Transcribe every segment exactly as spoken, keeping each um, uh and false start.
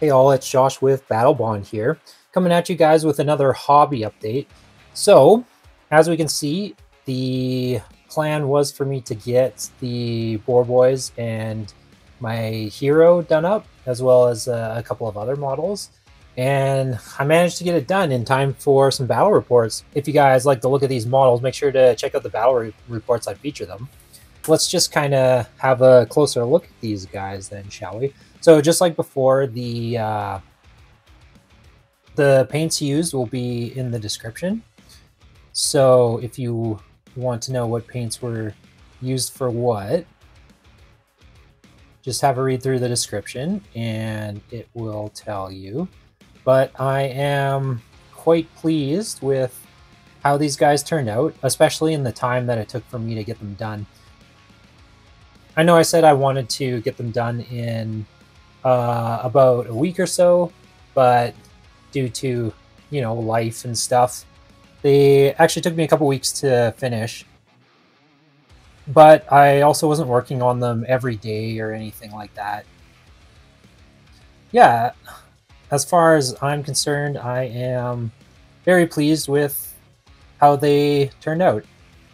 Hey all, it's Josh with Battlebond here, coming at you guys with another hobby update. So, as we can see, the plan was for me to get the Boar Boys and my hero done up, as well as uh, a couple of other models. And I managed to get it done in time for some battle reports. If you guys like the look of these models, make sure to check out the battle re reports I feature them. Let's just kind of have a closer look at these guys then, shall we? So just like before, the uh, the paints used will be in the description. So if you want to know what paints were used for what, just have a read through the description and it will tell you. But I am quite pleased with how these guys turned out, especially in the time that it took for me to get them done. I know I said I wanted to get them done in uh, about a week or so, but due to, you know, life and stuff, they actually took me a couple weeks to finish. But I also wasn't working on them every day or anything like that. Yeah, as far as I'm concerned, I am very pleased with how they turned out.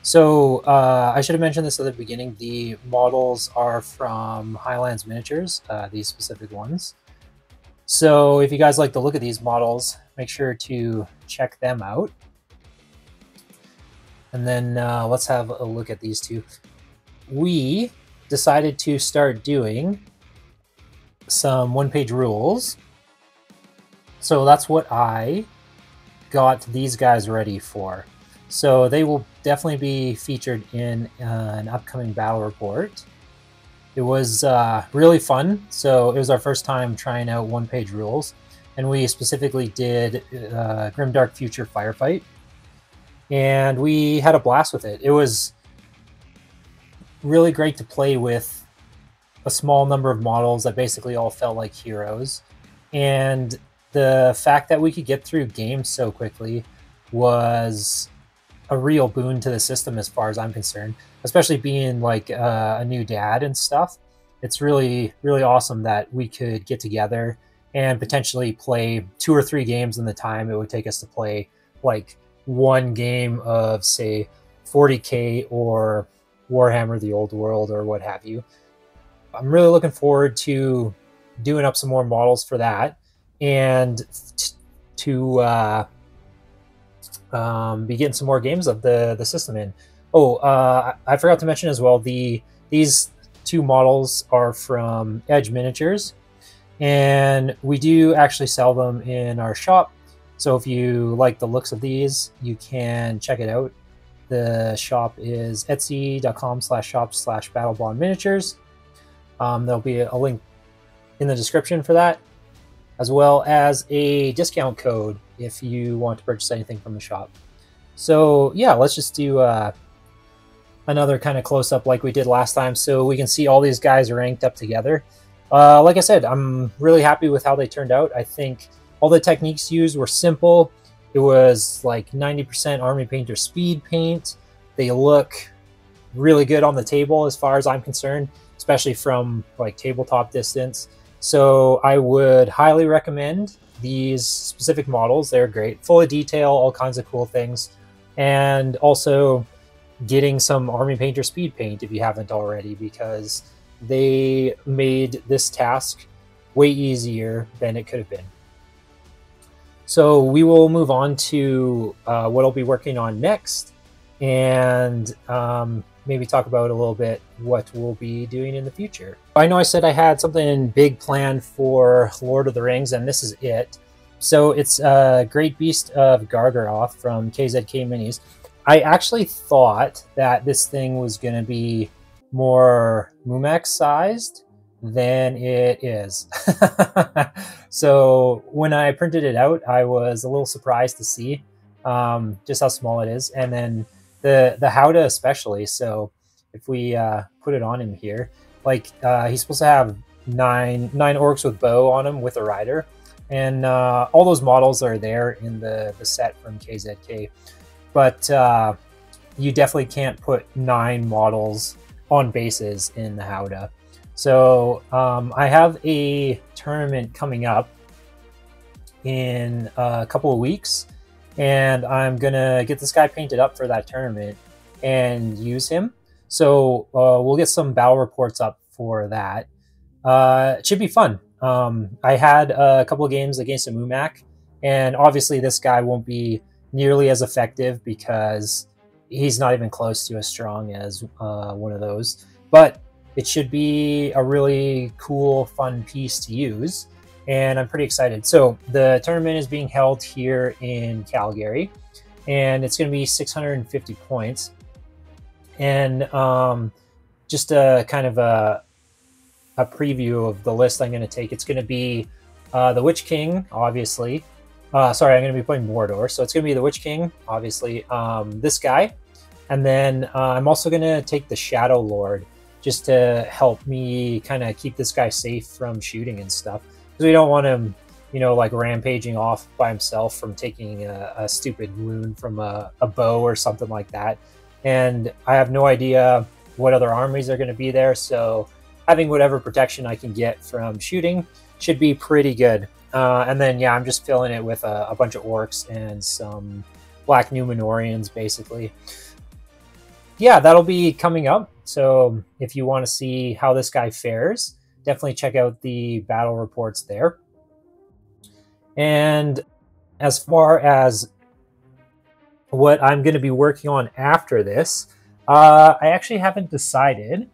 So uh, I should have mentioned this at the beginning, the models are from Highlands Miniatures, uh, these specific ones. So if you guys like the look of these models, make sure to check them out. And then uh, let's have a look at these two. We decided to start doing some one page rules. So that's what I got these guys ready for. So they will definitely be featured in uh, an upcoming battle report. It was uh, really fun. So it was our first time trying out one page rules. And we specifically did uh, Grimdark Future Firefight. And we had a blast with it. It was really great to play with a small number of models that basically all felt like heroes. And the fact that we could get through games so quickly was a real boon to the system as far as I'm concerned, especially being like uh, a new dad and stuff. It's really, really awesome that we could get together and potentially play two or three games in the time it would take us to play like one game of, say, forty K or Warhammer the Old World or what have you. I'm really looking forward to doing up some more models for that and to uh, Um, be getting some more games of the, the system in. Oh, uh, I forgot to mention as well, the these two models are from Edge Miniatures, and we do actually sell them in our shop. So if you like the looks of these, you can check it out. The shop is etsy.com slash shop slash Battlebond Miniatures. Um, there'll be a link in the description for that, as well as a discount code if you want to purchase anything from the shop. So yeah, let's just do uh, another kind of close up like we did last time so we can see all these guys ranked up together. Uh, like I said, I'm really happy with how they turned out. I think all the techniques used were simple. It was like ninety percent Army Painter Speedpaint. They look really good on the table as far as I'm concerned, especially from like tabletop distance. So I would highly recommend these specific models. They're great, full of detail, all kinds of cool things, and also getting some Army Painter speed paint if you haven't already, because they made this task way easier than it could have been. So we will move on to uh, what I'll be working on next, and um, maybe talk about a little bit what we'll be doing in the future. I know I said I had something big planned for Lord of the Rings, and this is it. So it's a Great Beast of Gargaroth from K Z K Minis. I actually thought that this thing was going to be more Mumax sized than it is. So when I printed it out, I was a little surprised to see um, just how small it is. And then The, the Howdah especially, so if we uh, put it on him here, like uh, he's supposed to have nine nine orcs with bow on him with a rider, and uh, all those models are there in the, the set from K Z K, but uh, you definitely can't put nine models on bases in the Howdah. So um, I have a tournament coming up in a couple of weeks, and I'm gonna get this guy painted up for that tournament and use him. So uh, we'll get some battle reports up for that. Uh, it should be fun. Um, I had a couple of games against a Mumak, and obviously this guy won't be nearly as effective because he's not even close to as strong as uh, one of those. But it should be a really cool, fun piece to use, and I'm pretty excited. So the tournament is being held here in Calgary, and it's going to be six hundred fifty points. And um, just a kind of a, a preview of the list I'm going to take. It's going to be uh, the Witch King, obviously. Uh, sorry, I'm going to be playing Mordor. So it's going to be the Witch King, obviously, um, this guy. And then uh, I'm also going to take the Shadow Lord just to help me kind of keep this guy safe from shooting and stuff. Because we don't want him, you know, like rampaging off by himself from taking a, a stupid wound from a, a bow or something like that. And I have no idea what other armies are going to be there, so having whatever protection I can get from shooting should be pretty good. Uh, and then, yeah, I'm just filling it with a, a bunch of orcs and some black Numenorians, basically. Yeah, that'll be coming up. So if you want to see how this guy fares, definitely check out the battle reports there. And as far as what I'm going to be working on after this, uh, I actually haven't decided.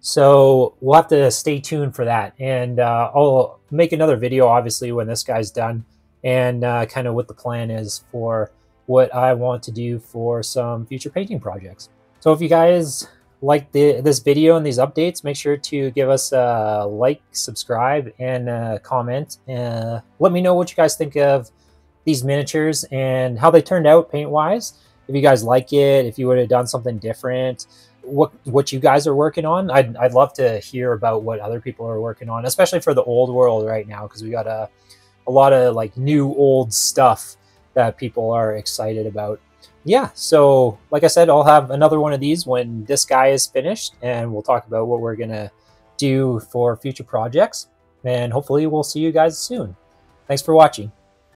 So we'll have to stay tuned for that. And uh, I'll make another video, obviously, when this guy's done, and uh, kind of what the plan is for what I want to do for some future painting projects. So if you guys like the, this video and these updates, make sure to give us a like, subscribe, and a comment. Uh, let me know what you guys think of these miniatures and how they turned out paint-wise. If you guys like it, if you would have done something different, what what you guys are working on. I'd, I'd love to hear about what other people are working on, especially for the old world right now, because we got a, a lot of like new old stuff that people are excited about. Yeah, so like I said, I'll have another one of these when this guy is finished, and we'll talk about what we're gonna do for future projects, and hopefully we'll see you guys soon. Thanks for watching.